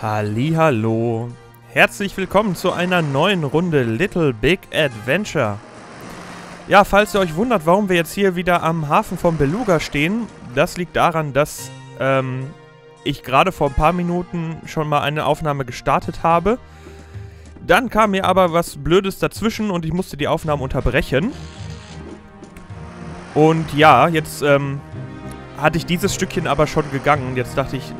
Hallihallo, herzlich willkommen zu einer neuen Runde Little Big Adventure. Ja, falls ihr euch wundert, warum wir jetzt hier wieder am Hafen von Beluga stehen, das liegt daran, dass ich gerade vor ein paar Minuten schon mal eine Aufnahme gestartet habe. Dann kam mir aber was Blödes dazwischen und ich musste die Aufnahme unterbrechen. Und ja, jetzt hatte ich dieses Stückchen aber schon gegangen. Jetzt dachte ich,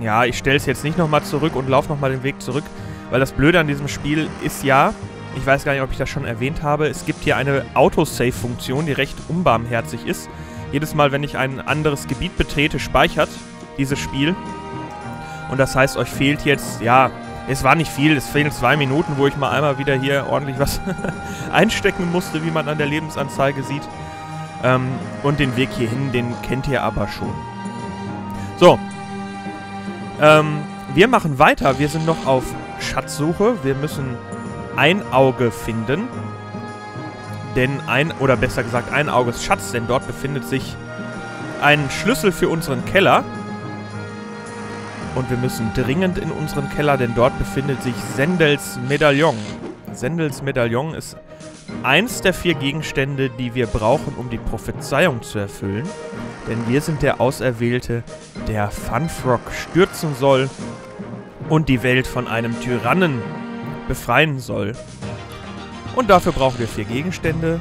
ja, ich stelle es jetzt nicht nochmal zurück und laufe nochmal den Weg zurück, weil das Blöde an diesem Spiel ist ja, ich weiß gar nicht, ob ich das schon erwähnt habe, es gibt hier eine Autosave-Funktion, die recht unbarmherzig ist. Jedes Mal, wenn ich ein anderes Gebiet betrete, speichert dieses Spiel. Und das heißt, euch fehlt jetzt, ja, es war nicht viel, es fehlen 2 Minuten, wo ich mal einmal wieder hier ordentlich was einstecken musste, wie man an der Lebensanzeige sieht. Und den Weg hierhin, den kennt ihr aber schon. So. Wir machen weiter. Wir sind noch auf Schatzsuche. Wir müssen Einauge finden. Denn oder besser gesagt, Einauges Schatz. Denn dort befindet sich ein Schlüssel für unseren Keller. Und wir müssen dringend in unseren Keller, denn dort befindet sich Sendels Medaillon. Sendels Medaillon ist eins der 4 Gegenstände, die wir brauchen, um die Prophezeiung zu erfüllen. Denn wir sind der Auserwählte, der Funfrock stürzen soll und die Welt von einem Tyrannen befreien soll. Und dafür brauchen wir 4 Gegenstände.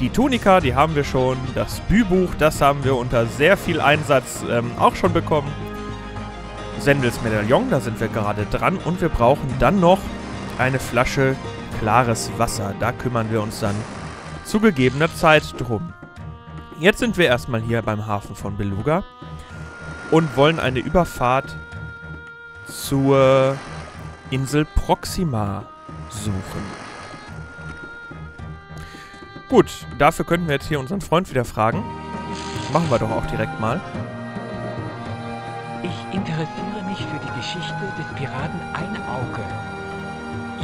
Die Tunika, die haben wir schon. Das Bübuch, das haben wir unter sehr viel Einsatz auch schon bekommen. Sendels Medaillon, da sind wir gerade dran. Und wir brauchen dann noch eine Flasche klares Wasser. Da kümmern wir uns dann zu gegebener Zeit drum. Jetzt sind wir erstmal hier beim Hafen von Beluga und wollen eine Überfahrt zur Insel Proxima suchen. Gut, dafür könnten wir jetzt hier unseren Freund wieder fragen. Machen wir doch auch direkt mal. Ich interessiere mich für die Geschichte des Piraten Einauge.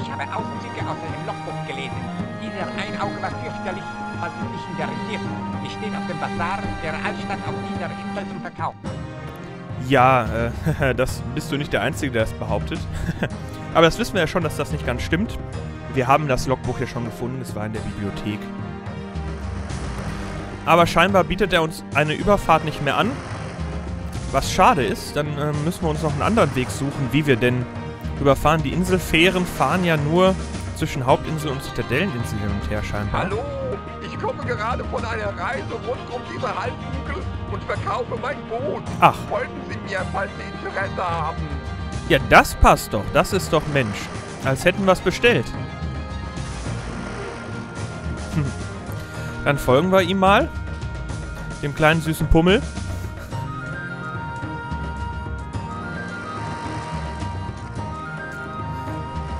Ich habe Außenstücke aus einem Logbuch gelesen. Dieser Einauge war fürchterlich. Also nicht interessiert. Ich stehe auf dem Bazar der Altstadt auf dieser Insel zum Verkauf. Ja, das bist du nicht der Einzige, der das behauptet. Aber das wissen wir ja schon, dass das nicht ganz stimmt. Wir haben das Logbuch ja schon gefunden, es war in der Bibliothek. Aber scheinbar bietet er uns eine Überfahrt nicht mehr an. Was schade ist, dann müssen wir uns noch einen anderen Weg suchen, wie wir denn überfahren. Die Inselfähren fahren ja nur zwischen Hauptinsel und Zitadelleninsel hin und her scheinbar. Hallo? Ich komme gerade von einer Reise rund um diese Halbinsel und verkaufe mein Boot. Ach. Folgen Sie mir, falls Sie Interesse haben. Ja, das passt doch. Das ist doch Mensch. Als hätten wir es bestellt. Dann folgen wir ihm mal. Dem kleinen süßen Pummel.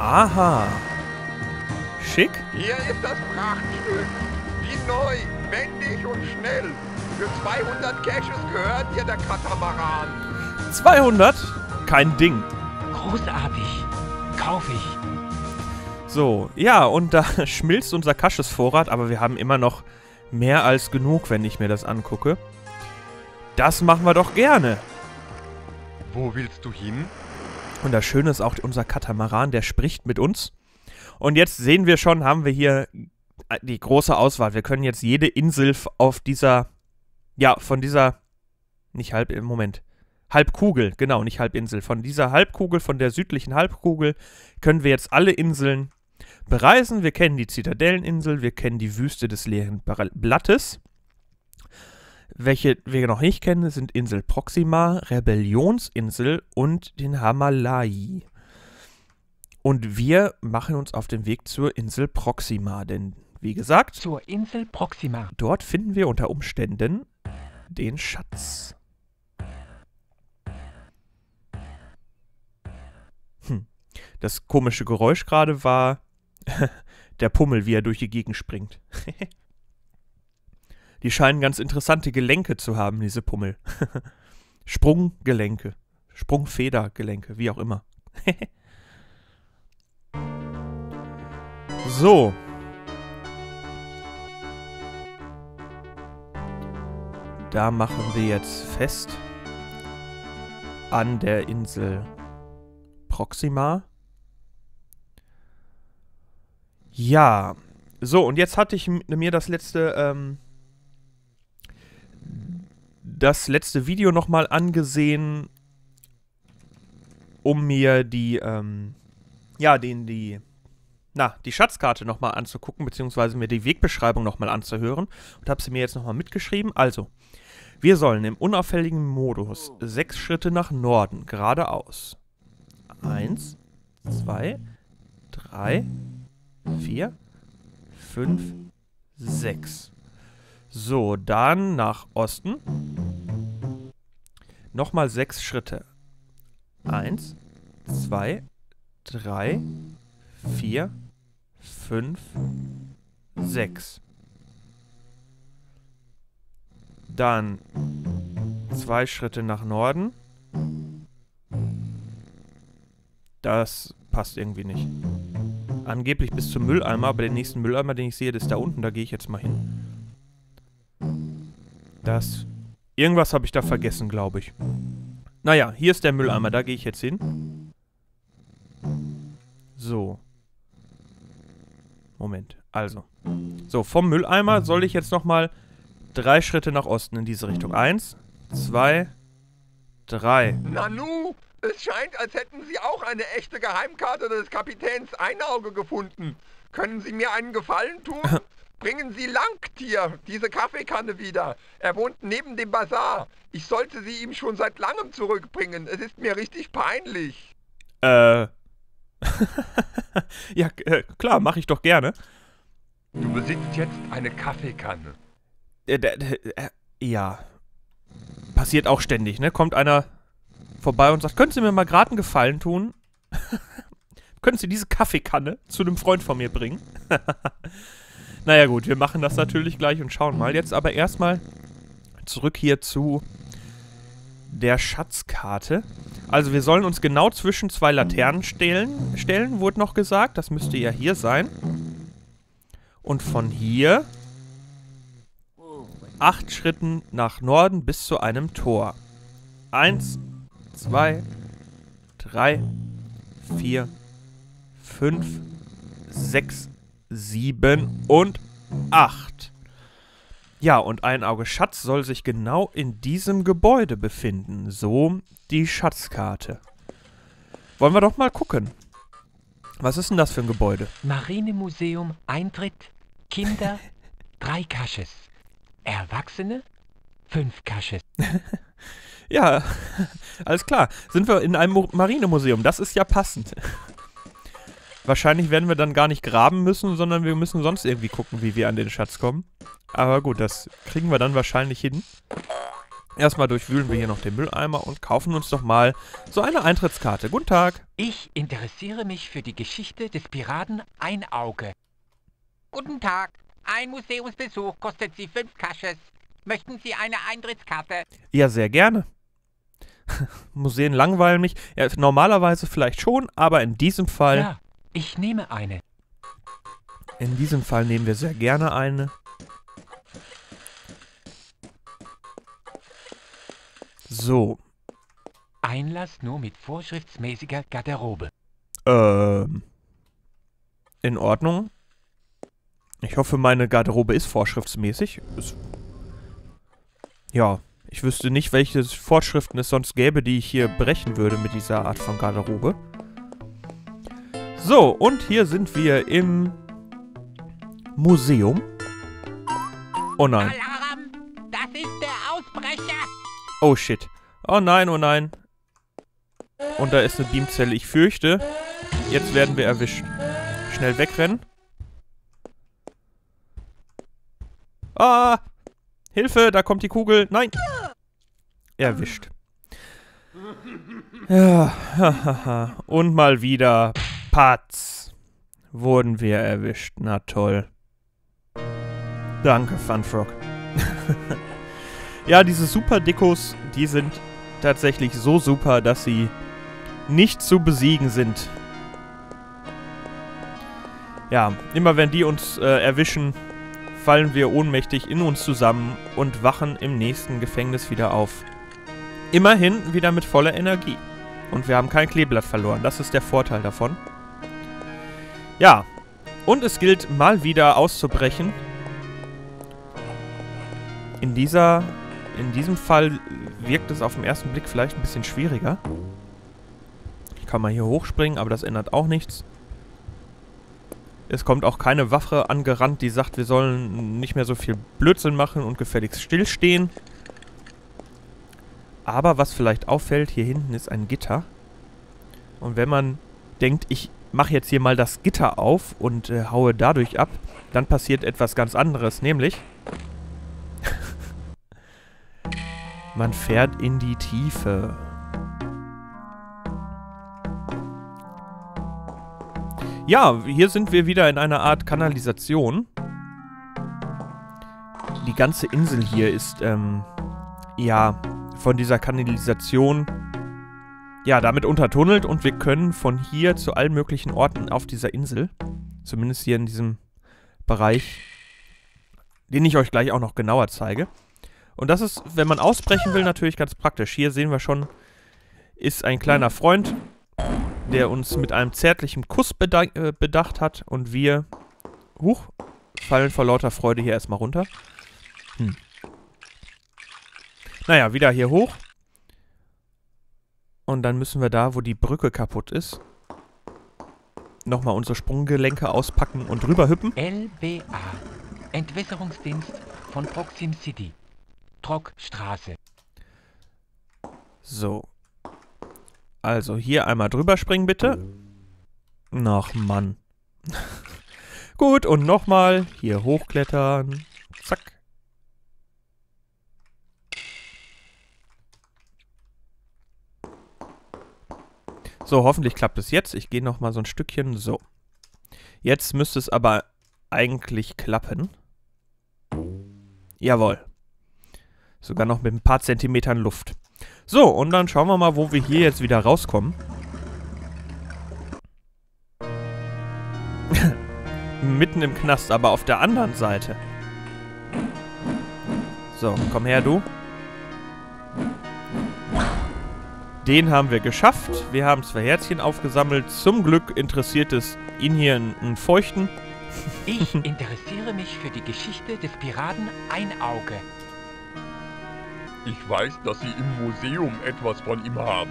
Aha. Schick. Hier ist das Prachtstück. Neu, wendig und schnell. Für 200 Cashes gehört dir der Katamaran. 200? Kein Ding. Großartig. Kauf ich. So, ja, und da schmilzt unser Cashes-Vorrat, aber wir haben immer noch mehr als genug, wenn ich mir das angucke. Das machen wir doch gerne. Wo willst du hin? Und das Schöne ist auch, unser Katamaran, der spricht mit uns. Und jetzt sehen wir schon, haben wir hier die große Auswahl. Wir können jetzt jede Insel auf dieser, ja, von dieser, nicht halb, im Moment, Halbkugel, genau, nicht Halbinsel. Von dieser Halbkugel, von der südlichen Halbkugel, können wir jetzt alle Inseln bereisen. Wir kennen die Zitadelleninsel, wir kennen die Wüste des leeren Blattes. Welche wir noch nicht kennen, sind Insel Proxima, Rebellionsinsel und den Hamalai. Und wir machen uns auf den Weg zur Insel Proxima, denn wie gesagt, zur Insel Proxima. Dort finden wir unter Umständen den Schatz. Das komische Geräusch gerade war der Pummel, wie er durch die Gegend springt. Die scheinen ganz interessante Gelenke zu haben, diese Pummel. Sprunggelenke, Sprungfedergelenke, wie auch immer. So. Da machen wir jetzt fest an der Insel Proxima. Ja. So, und jetzt hatte ich mir das letzte Video nochmal angesehen, um mir die Schatzkarte nochmal anzugucken, beziehungsweise mir die Wegbeschreibung nochmal anzuhören, und habe sie mir jetzt nochmal mitgeschrieben. Also, wir sollen im unauffälligen Modus 6 Schritte nach Norden, geradeaus. 1, 2, 3, 4, 5, 6. So, dann nach Osten. Nochmal 6 Schritte. 1, 2, 3, 4, 5, 6. Dann 2 Schritte nach Norden. Das passt irgendwie nicht. Angeblich bis zum Mülleimer, aber den nächsten Mülleimer, den ich sehe, ist da unten. Da gehe ich jetzt mal hin. Irgendwas habe ich da vergessen, glaube ich. Naja, hier ist der Mülleimer, da gehe ich jetzt hin. So. Moment, also. So, vom Mülleimer soll ich jetzt nochmal 3 Schritte nach Osten in diese Richtung. 1, 2, 3. Nanu, es scheint, als hätten Sie auch eine echte Geheimkarte des Kapitäns Einauge gefunden. Können Sie mir einen Gefallen tun? Bringen Sie Langtier, diese Kaffeekanne, wieder. Er wohnt neben dem Bazar. Ich sollte sie ihm schon seit langem zurückbringen. Es ist mir richtig peinlich. Ja, klar, mache ich doch gerne. Du besitzt jetzt eine Kaffeekanne. Ja. Passiert auch ständig, ne? Kommt einer vorbei und sagt, können Sie mir mal gerade einen Gefallen tun? Können Sie diese Kaffeekanne zu einem Freund von mir bringen? Naja gut, wir machen das natürlich gleich und schauen mal. Jetzt aber erstmal zurück hier zu der Schatzkarte. Also wir sollen uns genau zwischen 2 Laternen stellen, wurde noch gesagt. Das müsste ja hier sein. Und von hier 8 Schritten nach Norden bis zu einem Tor. 1, 2, 3, 4, 5, 6, 7 und 8. Ja, und ein Auge Schatz soll sich genau in diesem Gebäude befinden. So die Schatzkarte. Wollen wir doch mal gucken. Was ist denn das für ein Gebäude? Marinemuseum, Eintritt, Kinder, 3 Cashes. Erwachsene, 5 Cashes. Ja, alles klar. Sind wir in einem Marinemuseum? Das ist ja passend. Wahrscheinlich werden wir dann gar nicht graben müssen, sondern wir müssen sonst irgendwie gucken, wie wir an den Schatz kommen. Aber gut, das kriegen wir dann wahrscheinlich hin. Erstmal durchwühlen wir hier noch den Mülleimer und kaufen uns doch mal so eine Eintrittskarte. Guten Tag. Ich interessiere mich für die Geschichte des Piraten Einauge. Guten Tag. Ein Museumsbesuch kostet Sie 5 Cashes. Möchten Sie eine Eintrittskarte? Ja, sehr gerne. Museen langweilen mich. Ja, normalerweise vielleicht schon, aber in diesem Fall... Ja. Ich nehme eine. In diesem Fall nehmen wir sehr gerne eine. So. Einlass nur mit vorschriftsmäßiger Garderobe. In Ordnung. Ich hoffe, meine Garderobe ist vorschriftsmäßig. Ja, ich wüsste nicht, welche Vorschriften es sonst gäbe, die ich hier brechen würde mit dieser Art von Garderobe. So, und hier sind wir im Museum. Oh nein. Alarm! Das ist der Ausbrecher! Oh shit. Oh nein, oh nein. Und da ist eine Beamzelle. Ich fürchte, jetzt werden wir erwischt. Schnell wegrennen. Ah! Hilfe, da kommt die Kugel. Nein! Erwischt. Ja, hahaha. Und mal wieder... Patz. Wurden wir erwischt. Na toll. Danke, Funfrock. Ja, diese Superdickos, die sind tatsächlich so super, dass sie nicht zu besiegen sind. Ja, immer wenn die uns erwischen, fallen wir ohnmächtig in uns zusammen und wachen im nächsten Gefängnis wieder auf. Immerhin wieder mit voller Energie. Und wir haben kein Kleeblatt verloren. Das ist der Vorteil davon. Ja. Und es gilt mal wieder auszubrechen. In diesem Fall wirkt es auf den ersten Blick vielleicht ein bisschen schwieriger. Ich kann mal hier hochspringen, aber das ändert auch nichts. Es kommt auch keine Waffe angerannt, die sagt, wir sollen nicht mehr so viel Blödsinn machen und gefälligst stillstehen. Aber was vielleicht auffällt, hier hinten ist ein Gitter. Und wenn man denkt, ich mache jetzt hier mal das Gitter auf und haue dadurch ab, dann passiert etwas ganz anderes, nämlich... Man fährt in die Tiefe. Ja, hier sind wir wieder in einer Art Kanalisation. Die ganze Insel hier ist, ja, von dieser Kanalisation, ja, damit untertunnelt. Und wir können von hier zu allen möglichen Orten auf dieser Insel, zumindest hier in diesem Bereich, den ich euch gleich auch noch genauer zeige. Und das ist, wenn man ausbrechen will, natürlich ganz praktisch. Hier sehen wir schon, ist ein kleiner Freund, der uns mit einem zärtlichen Kuss bedacht hat. Und wir, huch, fallen vor lauter Freude hier erstmal runter. Naja, wieder hier hoch. Und dann müssen wir da, wo die Brücke kaputt ist, nochmal unsere Sprunggelenke auspacken und rüberhüppen. LBA, Entwässerungsdienst von Proxim City. Trockstraße. So. Also hier einmal drüber springen, bitte. Ach, Mann. Gut, und nochmal. Hier hochklettern. Zack. So, hoffentlich klappt es jetzt. Ich gehe nochmal so ein Stückchen. So. Jetzt müsste es aber eigentlich klappen. Jawohl. Sogar noch mit ein paar Zentimetern Luft. So, und dann schauen wir mal, wo wir hier jetzt wieder rauskommen. Mitten im Knast, aber auf der anderen Seite. So, komm her, du. Den haben wir geschafft. Wir haben 2 Herzchen aufgesammelt. Zum Glück interessiert es ihn hier einen Feuchten. Ich interessiere mich für die Geschichte des Piraten Einauge. Ich weiß, dass Sie im Museum etwas von ihm haben.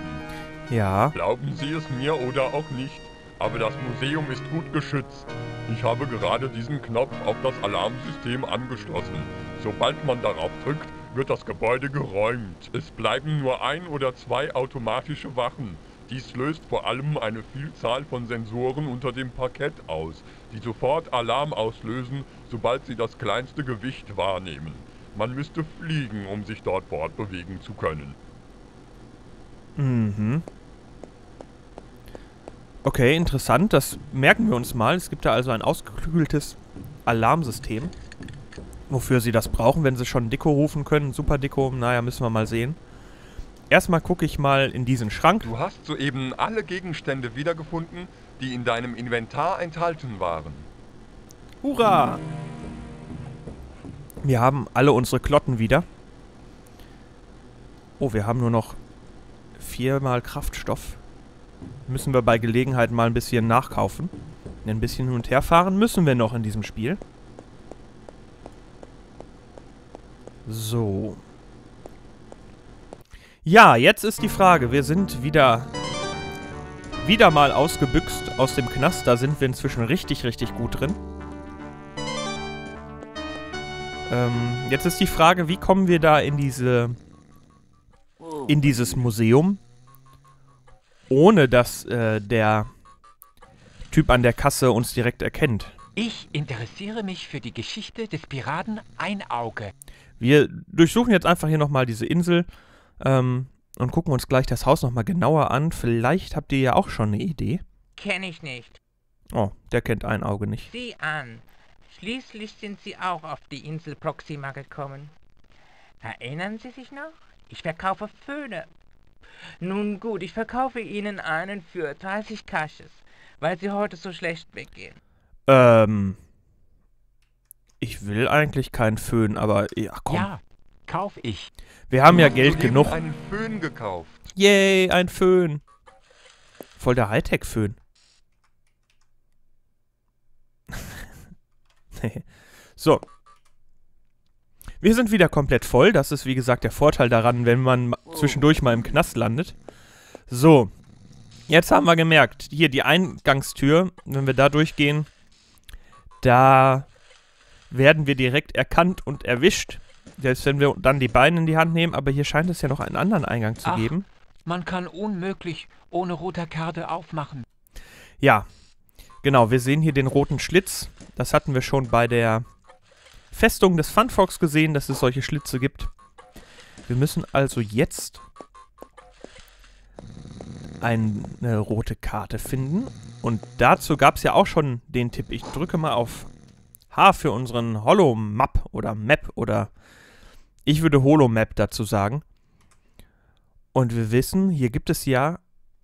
Ja. Glauben Sie es mir oder auch nicht, aber das Museum ist gut geschützt. Ich habe gerade diesen Knopf auf das Alarmsystem angeschlossen. Sobald man darauf drückt, wird das Gebäude geräumt. Es bleiben nur 1 oder 2 automatische Wachen. Dies löst vor allem eine Vielzahl von Sensoren unter dem Parkett aus, die sofort Alarm auslösen, sobald sie das kleinste Gewicht wahrnehmen. Man müsste fliegen, um sich dort fortbewegen zu können. Mhm. Okay, interessant. Das merken wir uns mal. Es gibt da also ein ausgeklügeltes Alarmsystem. Wofür sie das brauchen, wenn sie schon Dicko rufen können. Superdicko, naja, müssen wir mal sehen. Erstmal gucke ich mal in diesen Schrank. Du hast soeben alle Gegenstände wiedergefunden, die in deinem Inventar enthalten waren. Hurra! Wir haben alle unsere Klotten wieder. Oh, wir haben nur noch 4-mal Kraftstoff. Müssen wir bei Gelegenheit mal ein bisschen nachkaufen. Ein bisschen hin und her fahren müssen wir noch in diesem Spiel. So. Ja, jetzt ist die Frage. Wir sind wieder mal ausgebüxt aus dem Knast. Da sind wir inzwischen richtig, richtig gut drin. Jetzt ist die Frage, wie kommen wir da in dieses Museum, ohne dass der Typ an der Kasse uns direkt erkennt. Ich interessiere mich für die Geschichte des Piraten Einauge. Wir durchsuchen jetzt einfach hier nochmal diese Insel und gucken uns gleich das Haus nochmal genauer an. Vielleicht habt ihr ja auch schon eine Idee. Kenne ich nicht. Oh, der kennt Einauge nicht. Sieh an. Schließlich sind sie auch auf die Insel Proxima gekommen. Erinnern Sie sich noch? Ich verkaufe Föhne. Nun gut, ich verkaufe Ihnen einen für 30 Cashes, weil sie heute so schlecht weggehen. Ich will eigentlich keinen Föhn, aber... Ach komm. Ja, kauf ich. Wir haben ja Geld genug. Einen Föhn gekauft. Yay, ein Föhn. Voll der Hightech-Föhn. Nee. So. Wir sind wieder komplett voll. Das ist, wie gesagt, der Vorteil daran, wenn man zwischendurch mal im Knast landet. So. Jetzt haben wir gemerkt, hier die Eingangstür, wenn wir da durchgehen, da werden wir direkt erkannt und erwischt. Selbst wenn wir dann die Beine in die Hand nehmen, aber hier scheint es ja noch einen anderen Eingang zu geben. Man kann unmöglich ohne roter Karte aufmachen. Ja, genau, wir sehen hier den roten Schlitz. Das hatten wir schon bei der Festung des Funfrocks gesehen, dass es solche Schlitze gibt. Wir müssen also jetzt eine rote Karte finden. Und dazu gab es ja auch schon den Tipp. Ich drücke mal auf H für unseren Holo-Map oder Map oder ich würde Holo-Map dazu sagen. Und wir wissen, hier gibt es ja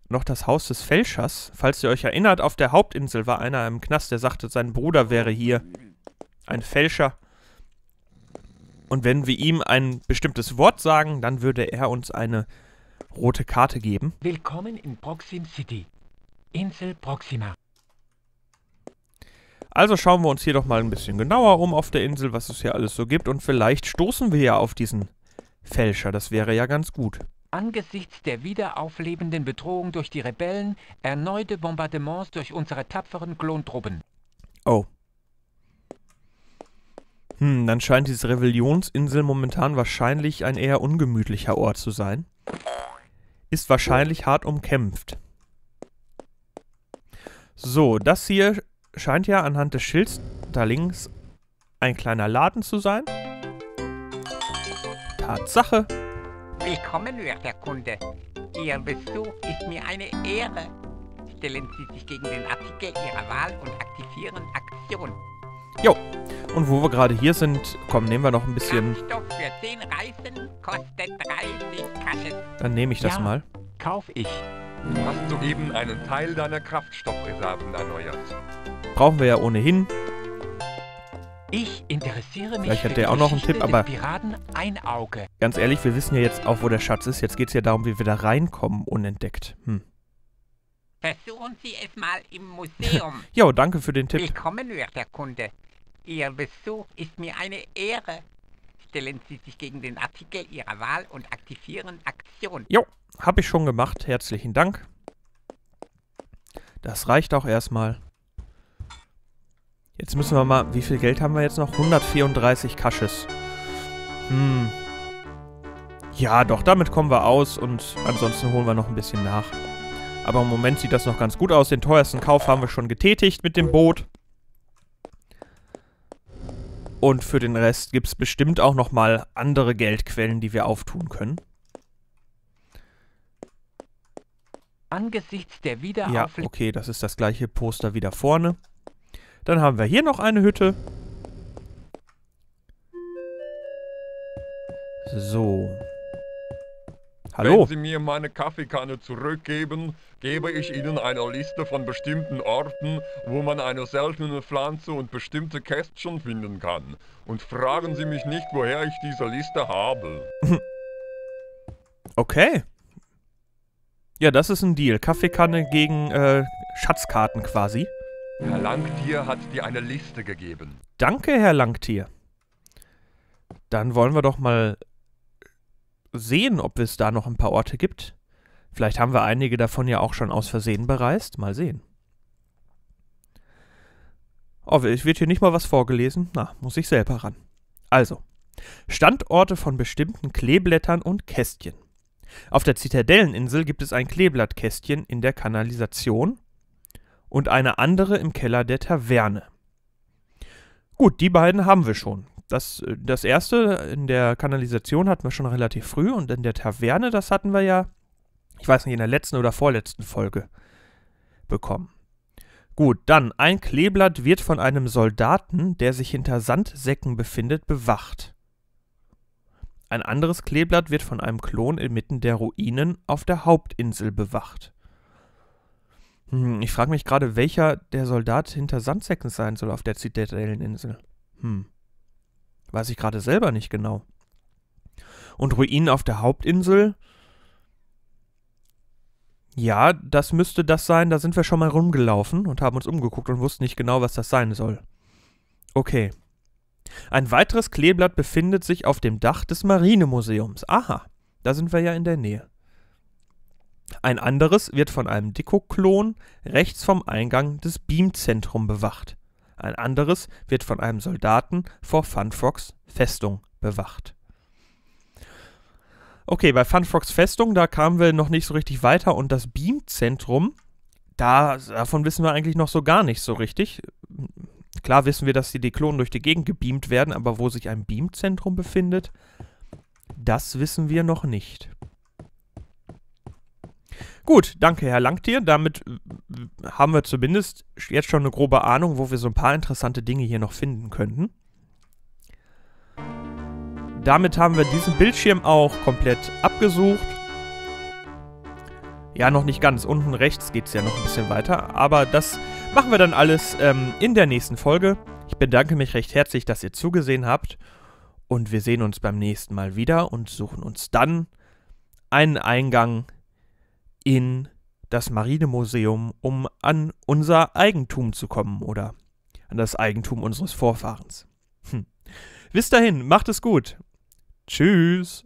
noch das Haus des Fälschers. Falls ihr euch erinnert, auf der Hauptinsel war einer im Knast, der sagte, sein Bruder wäre hier ein Fälscher. Und wenn wir ihm ein bestimmtes Wort sagen, dann würde er uns eine rote Karte geben. Willkommen in Proxim City. Insel Proxima. Also schauen wir uns hier doch mal ein bisschen genauer um auf der Insel, was es hier alles so gibt. Und vielleicht stoßen wir ja auf diesen Fälscher. Das wäre ja ganz gut. Angesichts der wiederauflebenden Bedrohung durch die Rebellen, erneute Bombardements durch unsere tapferen Klontruppen. Oh. Dann scheint diese Rebellionsinsel momentan wahrscheinlich ein eher ungemütlicher Ort zu sein. Ist wahrscheinlich hart umkämpft. So, das hier scheint ja anhand des Schilds da links ein kleiner Laden zu sein. Tatsache. Willkommen, werter Kunde. Ihr Besuch ist mir eine Ehre. Stellen Sie sich gegen den Artikel Ihrer Wahl und aktivieren Aktion. Jo. Und wo wir gerade hier sind, komm, nehmen wir noch ein bisschen... Kraftstoff für 10 Reisen kostet 30 Kasches. Dann nehme ich das mal. Kauf ich. Hast soeben einen Teil deiner Kraftstoffreserven erneuert. Brauchen wir ja ohnehin. Ich interessiere mich. Vielleicht hat der auch noch einen Tipp, aber... Piraten Einauge. Ganz ehrlich, wir wissen ja jetzt auch, wo der Schatz ist. Jetzt geht es ja darum, wie wir da reinkommen, unentdeckt. Versuchen Sie es mal im Museum. Jo, danke für den Tipp. Willkommen, werter Kunde. Ihr Besuch ist mir eine Ehre. Stellen Sie sich gegen den Artikel Ihrer Wahl und aktivieren Aktion. Jo, habe ich schon gemacht. Herzlichen Dank. Das reicht auch erstmal. Jetzt müssen wir mal... Wie viel Geld haben wir jetzt noch? 134 Cashes. Ja, doch, damit kommen wir aus und ansonsten holen wir noch ein bisschen nach. Aber im Moment sieht das noch ganz gut aus. Den teuersten Kauf haben wir schon getätigt mit dem Boot. Und für den Rest gibt es bestimmt auch nochmal andere Geldquellen, die wir auftun können. Angesichts der Wiederauflebens. Ja, okay, das ist das gleiche Poster wie da vorne. Dann haben wir hier noch eine Hütte. So. Hallo. Wenn Sie mir meine Kaffeekanne zurückgeben, gebe ich Ihnen eine Liste von bestimmten Orten, wo man eine seltene Pflanze und bestimmte Kästchen finden kann. Und fragen Sie mich nicht, woher ich diese Liste habe. Okay. Ja, das ist ein Deal. Kaffeekanne gegen Schatzkarten quasi. Herr Langtier hat dir eine Liste gegeben. Danke, Herr Langtier. Dann wollen wir doch mal... sehen, ob es da noch ein paar Orte gibt. Vielleicht haben wir einige davon ja auch schon aus Versehen bereist. Mal sehen. Oh, wird hier nicht mal was vorgelesen? Na, muss ich selber ran. Also, Standorte von bestimmten Kleeblättern und Kästchen. Auf der Zitadelleninsel gibt es ein Kleeblattkästchen in der Kanalisation und eine andere im Keller der Taverne. Gut, die beiden haben wir schon. Das erste in der Kanalisation hatten wir schon relativ früh und in der Taverne, das hatten wir ja, ich weiß nicht, in der letzten oder vorletzten Folge bekommen. Gut, dann ein Kleeblatt wird von einem Soldaten, der sich hinter Sandsäcken befindet, bewacht. Ein anderes Kleeblatt wird von einem Klon inmitten der Ruinen auf der Hauptinsel bewacht. Ich frage mich gerade, welcher der Soldat hinter Sandsäcken sein soll auf der Zitadelleninsel. Weiß ich gerade selber nicht genau. Und Ruinen auf der Hauptinsel? Ja, das müsste das sein, da sind wir schon mal rumgelaufen und haben uns umgeguckt und wussten nicht genau, was das sein soll. Okay. Ein weiteres Kleeblatt befindet sich auf dem Dach des Marinemuseums. Aha, da sind wir ja in der Nähe. Ein anderes wird von einem Dinoklon rechts vom Eingang des Beamzentrum bewacht. Ein anderes wird von einem Soldaten vor Funfrocks Festung bewacht. Okay, bei Funfrocks Festung, da kamen wir noch nicht so richtig weiter und das Beamzentrum, davon wissen wir eigentlich noch so gar nicht so richtig. Klar wissen wir, dass die Dinoklon durch die Gegend gebeamt werden, aber wo sich ein Beamzentrum befindet, das wissen wir noch nicht. Gut, danke Herr Langtier, damit haben wir zumindest jetzt schon eine grobe Ahnung, wo wir so ein paar interessante Dinge hier noch finden könnten. Damit haben wir diesen Bildschirm auch komplett abgesucht. Ja, noch nicht ganz, unten rechts geht es ja noch ein bisschen weiter, aber das machen wir dann alles in der nächsten Folge. Ich bedanke mich recht herzlich, dass ihr zugesehen habt und wir sehen uns beim nächsten Mal wieder und suchen uns dann einen Eingang in das Marinemuseum, um an unser Eigentum zu kommen oder an das Eigentum unseres Vorfahrens. Bis dahin, macht es gut. Tschüss.